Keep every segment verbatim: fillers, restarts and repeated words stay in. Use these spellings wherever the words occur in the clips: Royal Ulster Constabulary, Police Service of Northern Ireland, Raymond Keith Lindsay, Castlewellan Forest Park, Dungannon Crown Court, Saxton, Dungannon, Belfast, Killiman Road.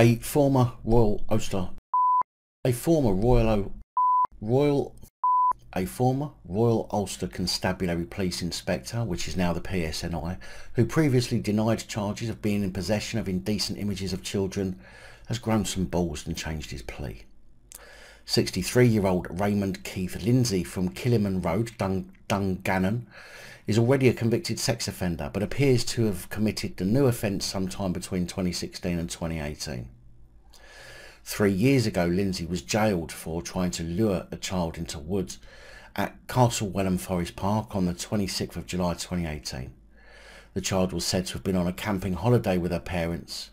a former Royal Ostler, a former Royal Royal, a former Royal Ulster Constabulary Police Inspector, which is now the P S N I, who previously denied charges of being in possession of indecent images of children, has grown some balls and changed his plea. sixty-three-year-old Raymond Keith Lindsay from Killiman Road, Dun Dungannon, is already a convicted sex offender, but appears to have committed the new offence sometime between twenty sixteen and twenty eighteen. Three years ago, Lindsay was jailed for trying to lure a child into woods at Castlewellan Forest Park on the twenty-sixth of July twenty eighteen. The child was said to have been on a camping holiday with her parents.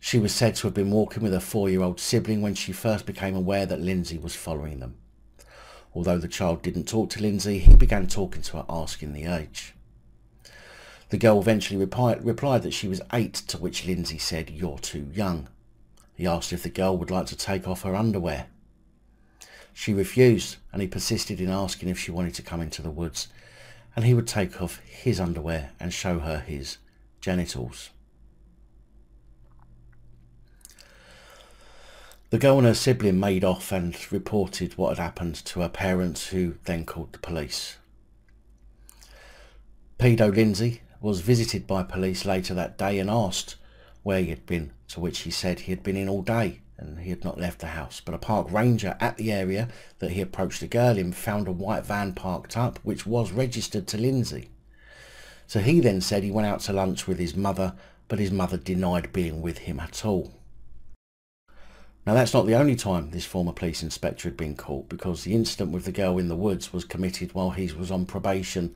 She was said to have been walking with her four-year-old sibling when she first became aware that Lindsay was following them. Although the child didn't talk to Lindsay, he began talking to her, asking the age. The girl eventually replied, replied that she was eight, to which Lindsay said, "You're too young." He asked if the girl would like to take off her underwear. She refused, and he persisted in asking if she wanted to come into the woods, and he would take off his underwear and show her his genitals. The girl and her sibling made off and reported what had happened to her parents, who then called the police. Pedo Lindsay was visited by police later that day and asked where he had been, to which he said he had been in all day and he had not left the house. But a park ranger at the area that he approached the girl in found a white van parked up, which was registered to Lindsay. So he then said he went out to lunch with his mother, but his mother denied being with him at all. Now, that's not the only time this former police inspector had been caught, because the incident with the girl in the woods was committed while he was on probation,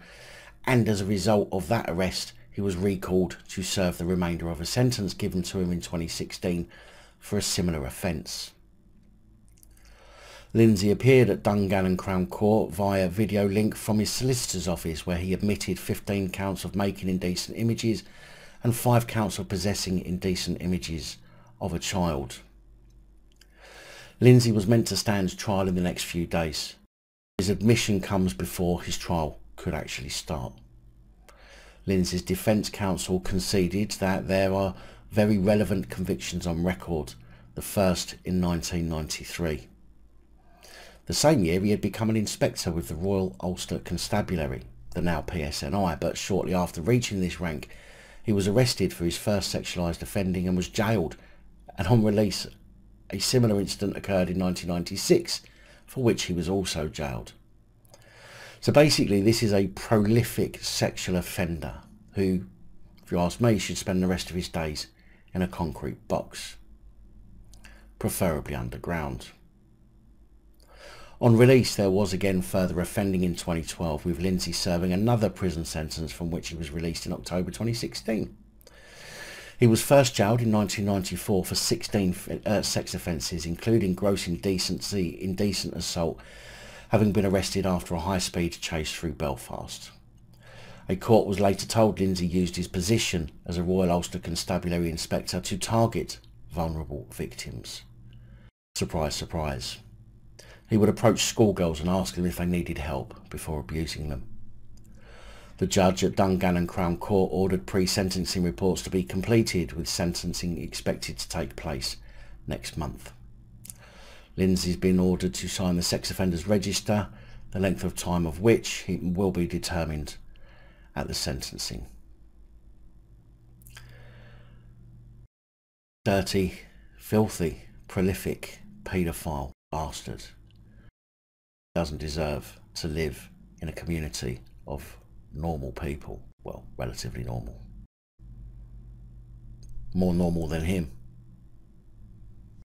and as a result of that arrest he was recalled to serve the remainder of a sentence given to him in twenty sixteen for a similar offence. Lindsay appeared at Dungannon Crown Court via video link from his solicitor's office, where he admitted fifteen counts of making indecent images and five counts of possessing indecent images of a child. Lindsay was meant to stand trial in the next few days. His admission comes before his trial could actually start. Lindsay's defence counsel conceded that there are very relevant convictions on record, the first in nineteen ninety-three. The same year he had become an inspector with the Royal Ulster Constabulary, the now P S N I, but shortly after reaching this rank he was arrested for his first sexualised offending and was jailed, and on release a similar incident occurred in nineteen ninety-six, for which he was also jailed. So basically this is a prolific sexual offender who, if you ask me, should spend the rest of his days in a concrete box, preferably underground. On release there was again further offending in twenty twelve, with Lindsay serving another prison sentence from which he was released in October twenty sixteen. He was first jailed in nineteen ninety-four for sixteen uh, sex offences, including gross indecency, indecent assault, having been arrested after a high-speed chase through Belfast. A court was later told Lindsay used his position as a Royal Ulster Constabulary Inspector to target vulnerable victims. Surprise, surprise. He would approach schoolgirls and ask them if they needed help before abusing them. The judge at Dungannon Crown Court ordered pre-sentencing reports to be completed, with sentencing expected to take place next month. Lindsay's been ordered to sign the sex offenders register, the length of time of which he will be determined at the sentencing. Dirty, filthy, prolific, paedophile bastard doesn't deserve to live in a community of normal people. Well, relatively normal. More normal than him.